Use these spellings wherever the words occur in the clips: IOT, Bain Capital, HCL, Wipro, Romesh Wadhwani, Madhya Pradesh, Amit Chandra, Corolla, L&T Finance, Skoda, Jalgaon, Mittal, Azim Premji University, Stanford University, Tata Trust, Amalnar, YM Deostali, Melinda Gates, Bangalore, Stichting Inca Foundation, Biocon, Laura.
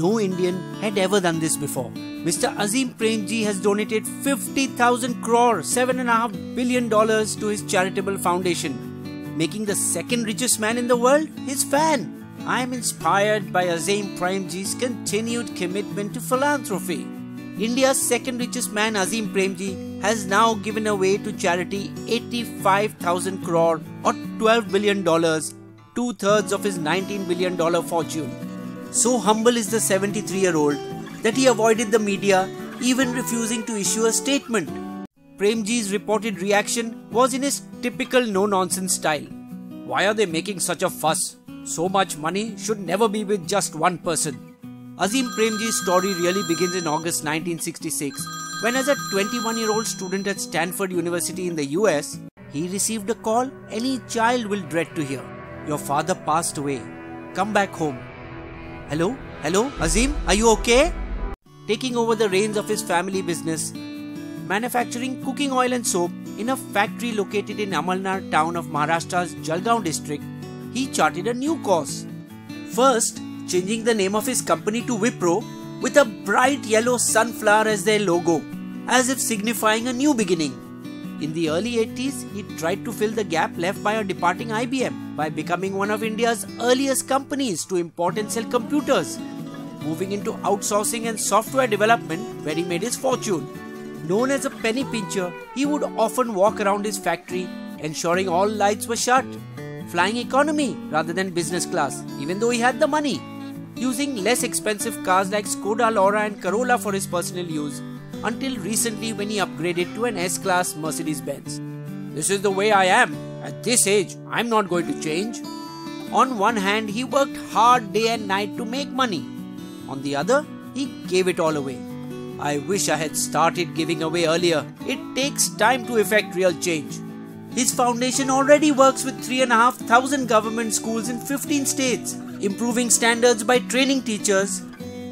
No Indian had ever done this before. Mr. Azim Premji has donated 50,000 crore, $7.5 billion to his charitable foundation, making the second richest man in the world his fan. I am inspired by Azim Premji's continued commitment to philanthropy. India's second richest man Azim Premji has now given away to charity 85,000 crore or $12 billion, two-thirds of his $19 billion fortune. So humble is the 73-year-old that he avoided the media, even refusing to issue a statement. Premji's reported reaction was in his typical no-nonsense style. Why are they making such a fuss? So much money should never be with just one person. Azim Premji's story really begins in August 1966 when, as a 21-year-old student at Stanford University in the US, he received a call any child will dread to hear. Your father passed away. Come back home. Hello? Hello? Azim? Are you okay? Taking over the reins of his family business, manufacturing cooking oil and soap in a factory located in Amalnar town of Maharashtra's Jalgaon district, he charted a new course. First, changing the name of his company to Wipro with a bright yellow sunflower as their logo, as if signifying a new beginning. In the early 80s, he tried to fill the gap left by a departing IBM by becoming one of India's earliest companies to import and sell computers, moving into outsourcing and software development where he made his fortune. Known as a penny pincher, he would often walk around his factory, ensuring all lights were shut, flying economy rather than business class, even though he had the money, using less expensive cars like Skoda, Laura and Corolla for his personal use, until recently when he upgraded to an S-Class Mercedes-Benz. This is the way I am. At this age, I'm not going to change. On one hand, he worked hard day and night to make money. On the other, he gave it all away. I wish I had started giving away earlier. It takes time to effect real change. His foundation already works with 3,500 government schools in 15 states, improving standards by training teachers,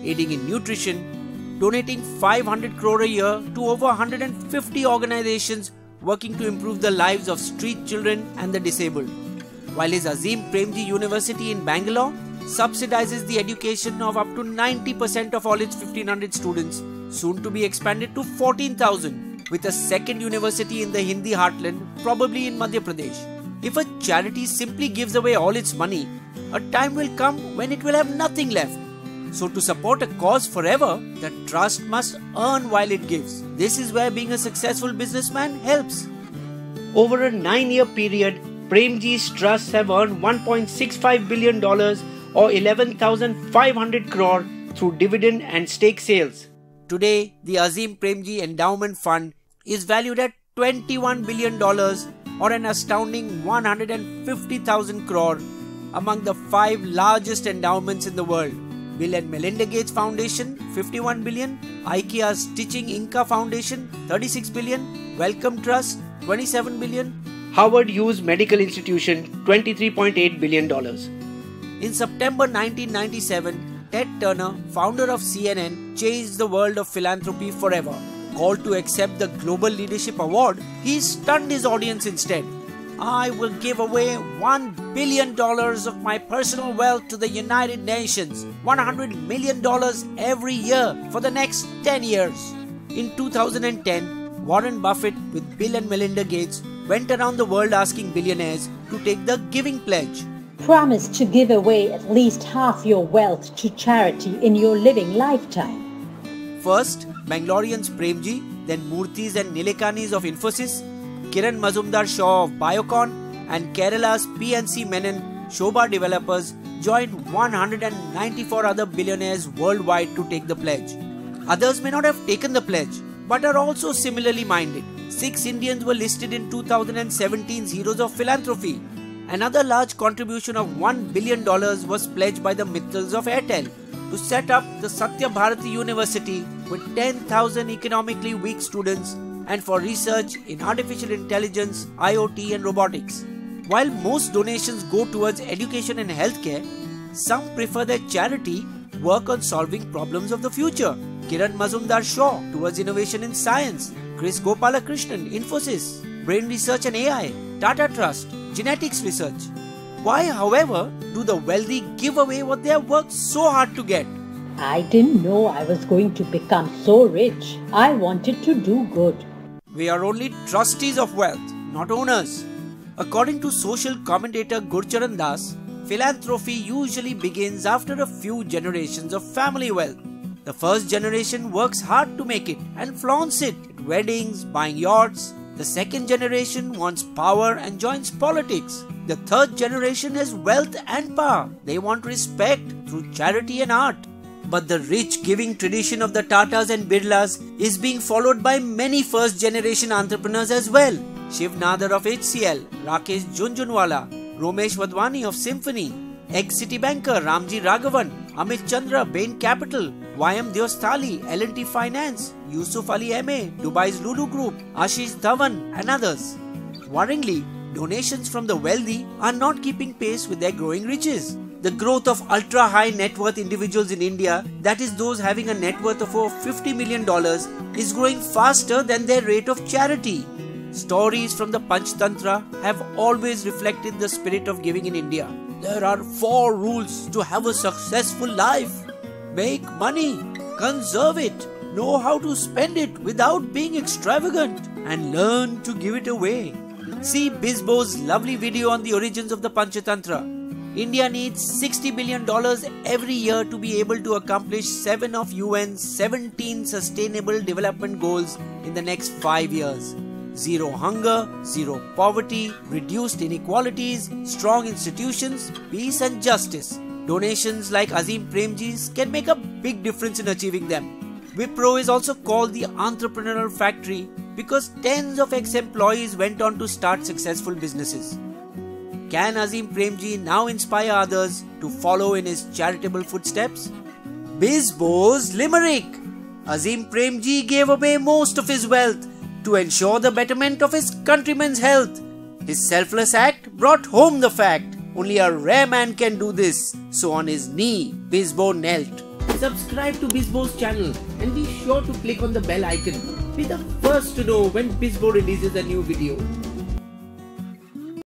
aiding in nutrition, donating 500 crore a year to over 150 organizations working to improve the lives of street children and the disabled. While his Azim Premji University in Bangalore subsidizes the education of up to 90% of all its 1,500 students, soon to be expanded to 14,000. With a second university in the Hindi heartland, probably in Madhya Pradesh. If a charity simply gives away all its money, a time will come when it will have nothing left. So to support a cause forever, the trust must earn while it gives. This is where being a successful businessman helps. Over a 9-year period, Premji's trusts have earned $1.65 billion or 11,500 crore through dividend and stake sales. Today, the Azim Premji Endowment Fund is valued at $21 billion or an astounding 150,000 crore, among the 5 largest endowments in the world. Bill and Melinda Gates Foundation, $51 billion, IKEA's Stichting Inca Foundation, $36 billion, Wellcome Trust, $27 billion, Howard Hughes Medical Institution, $23.8 billion. In September 1997, Ted Turner, founder of CNN, changed the world of philanthropy forever. Called to accept the Global Leadership Award, he stunned his audience instead. I will give away $1 billion of my personal wealth to the United Nations, $100 million every year for the next 10 years. In 2010, Warren Buffett with Bill and Melinda Gates went around the world asking billionaires to take the giving pledge. Promise to give away at least half your wealth to charity in your living lifetime. First, Bangaloreans Premji, then Murthis and Nilekanis of Infosys, Kiran Mazumdar-Shaw of Biocon and Kerala's PNC Menon, Shobha developers joined 194 other billionaires worldwide to take the pledge. Others may not have taken the pledge, but are also similarly minded. 6 Indians were listed in 2017's Heroes of Philanthropy. Another large contribution of $1 billion was pledged by the Mittals of Airtel to set up the Satya Bharati University with 10,000 economically weak students and for research in artificial intelligence, IOT and robotics. While most donations go towards education and healthcare, some prefer their charity work on solving problems of the future. Kiran Mazumdar-Shaw towards innovation in science, Chris Gopalakrishnan, Infosys, brain research and AI, Tata Trust, genetics research. Why, however, do the wealthy give away what they have worked so hard to get? I didn't know I was going to become so rich. I wanted to do good. We are only trustees of wealth, not owners. According to social commentator Gurcharan Das, philanthropy usually begins after a few generations of family wealth. The first generation works hard to make it and flaunts it at weddings, buying yachts. The second generation wants power and joins politics. The third generation has wealth and power. They want respect through charity and art. But the rich giving tradition of the Tatas and Birlas is being followed by many first generation entrepreneurs as well. Shiv Nadar of HCL, Rakesh Junjunwala, Romesh Wadhwani of Symphony, ex-City banker Ramji Raghavan, Amit Chandra, Bain Capital, YM Deostali, L&T Finance, Yusuf Ali M.A., Dubai's Lulu Group, Ashish Dhawan and others. Worryingly, donations from the wealthy are not keeping pace with their growing riches. The growth of ultra-high net worth individuals in India, that is those having a net worth of over $50 million, is growing faster than their rate of charity. Stories from the Panchatantra have always reflected the spirit of giving in India. There are four rules to have a successful life. Make money, conserve it, know how to spend it without being extravagant, and learn to give it away. See Bisbo's lovely video on the origins of the Panchatantra. India needs $60 billion every year to be able to accomplish 7 of UN's 17 Sustainable Development Goals in the next 5 years. Zero hunger, zero poverty, reduced inequalities, strong institutions, peace and justice. Donations like Azim Premji's can make a big difference in achieving them. Wipro is also called the entrepreneurial factory because tens of ex-employees went on to start successful businesses. Can Azim Premji now inspire others to follow in his charitable footsteps? Bisbo's Limerick. Azim Premji gave away most of his wealth to ensure the betterment of his countrymen's health. His selfless act brought home the fact only a rare man can do this. So on his knee, Bisbo knelt. Subscribe to Bisbo's channel and be sure to click on the bell icon. Be the first to know when Bisbo releases a new video.